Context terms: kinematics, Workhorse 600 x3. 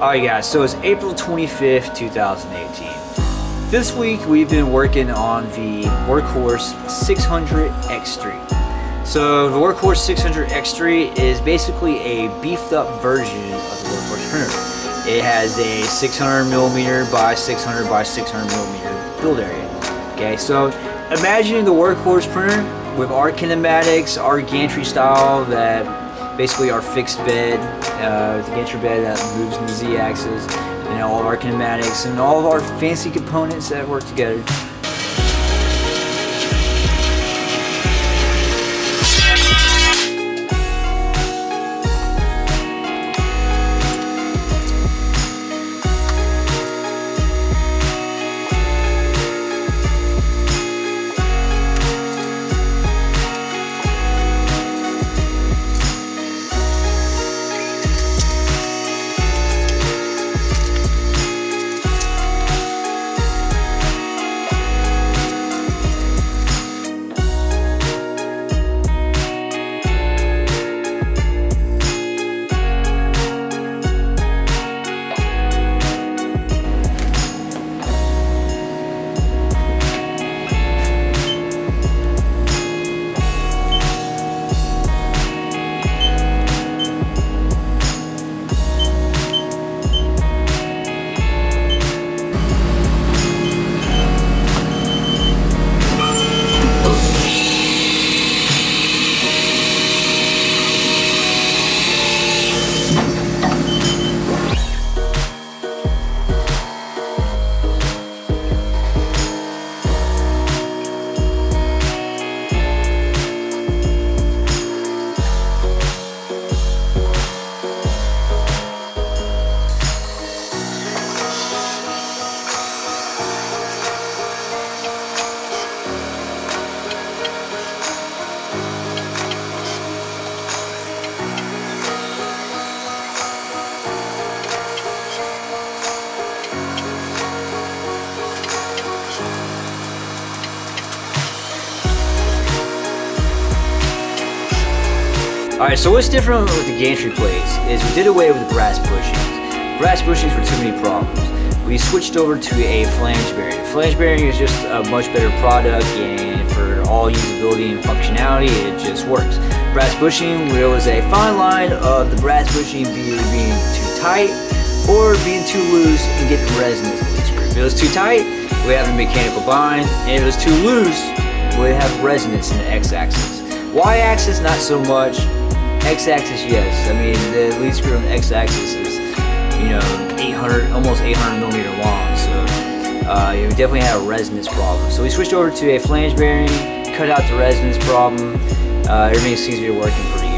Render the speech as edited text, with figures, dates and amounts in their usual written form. Alright guys, so it's April 25th, 2018. This week we've been working on the Workhorse 600 x3. So the Workhorse 600 x3 is basically a beefed up version of the Workhorse printer. It has a 600mm by 600 by 600mm build area. Okay, so imagine the Workhorse printer with our kinematics, our gantry style that basically our fixed bed, the gantry bed that moves in the z-axis, and all of our kinematics and all of our fancy components that work together. Alright, so what's different with the gantry plates is we did away with the brass bushings. Brass bushings were too many problems. We switched over to a flange bearing. Flange bearing is just a much better product, and for all usability and functionality, it just works. Brass bushing, there was a fine line of the brass bushing either being too tight or being too loose and getting resonance in the screw. If it was too tight, we have a mechanical bind, and if it was too loose, we have resonance in the x-axis. Y-axis, not so much. X-axis, yes. I mean, the lead screw on the X-axis is, you know, 800, almost 800mm long, so you definitely had a resonance problem. So we switched over to a flange bearing, cut out the resonance problem. Everything seems to be working pretty